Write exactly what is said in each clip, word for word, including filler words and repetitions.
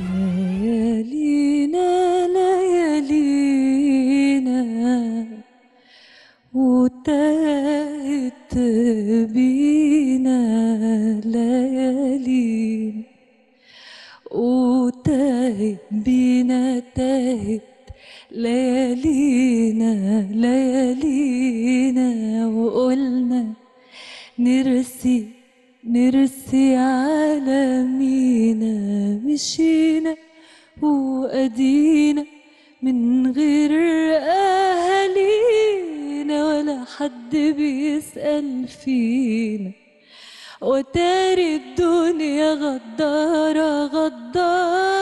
ليالينا ليالينا وتاهت بينا ليالينا وتاهت بينا تاهت ليالينا ليالينا وقلنا نرسي نرسي على مينا مشينا وأدينا من غير أهالينا ولا حد بيسأل فينا وتاري الدنيا غدارة غدارة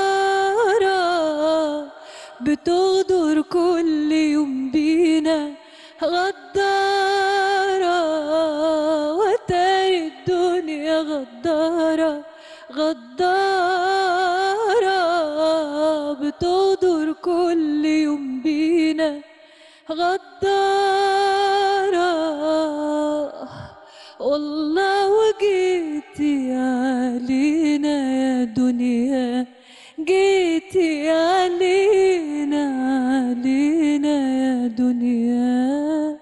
بتغدر كل يوم بينا غدارة وتاري الدنيا غدارة غدارة بتغدر كل يوم بينا غدارة والله وجيتي علينا يا دنيا جيتي علينا علينا يا دنيا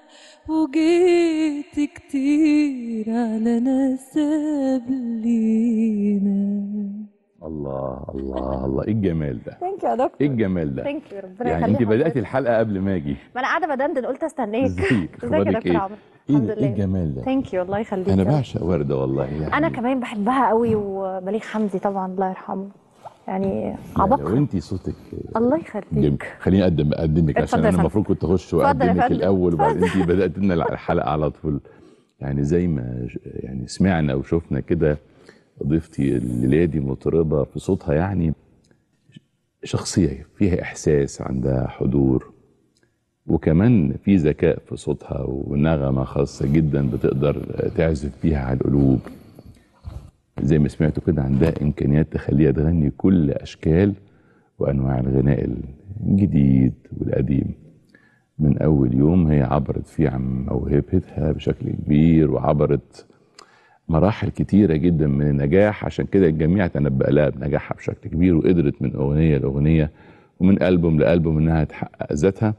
وجيتي كتير على ناس قبلينا. الله الله الله ايه الجمال ده. ثانك يو يا دكتور. ايه الجمال ده. ثانك يو ربنا يخليك. يعني انت بدأتي الحلقه قبل ما اجي. ما انا قاعده بدندن قلت استناك. ازيك يا دكتور عمرو؟ ايه ده ايه الجمال ده. ثانك يو الله يخليك. انا بعشق ورده والله يعني. انا كمان بحبها قوي وبليغ حمدي طبعا الله يرحمه. يعني عبقري. وانتي صوتك الله يخليك. خليني اقدم اقدمك عشان انا المفروض كنت اخش واقدمك الاول وبعدين انت بدات لنا الحلقه على طول. يعني زي ما يعني سمعنا وشفنا كده ضيفتي الليله دي مطربه في صوتها يعني شخصيه فيها احساس عندها حضور وكمان في ذكاء في صوتها ونغمه خاصه جدا بتقدر تعزف بيها على القلوب. زي ما سمعتوا كده عندها امكانيات تخليها تغني كل اشكال وانواع الغناء الجديد والقديم. من اول يوم هي عبرت فيه عن موهبتها بشكل كبير وعبرت مراحل كتيرة جدا من النجاح عشان كده الجميع تنبأ لها بنجاحها بشكل كبير وقدرت من أغنية لأغنية ومن ألبوم لألبوم إنها تحقق ذاتها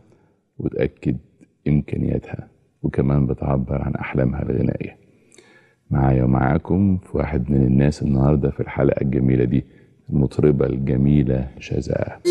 وتأكد إمكانياتها وكمان بتعبر عن أحلامها الغنائية. معايا ومعاكم في واحد من الناس النهارده في الحلقة الجميلة دي المطربة الجميلة شذى.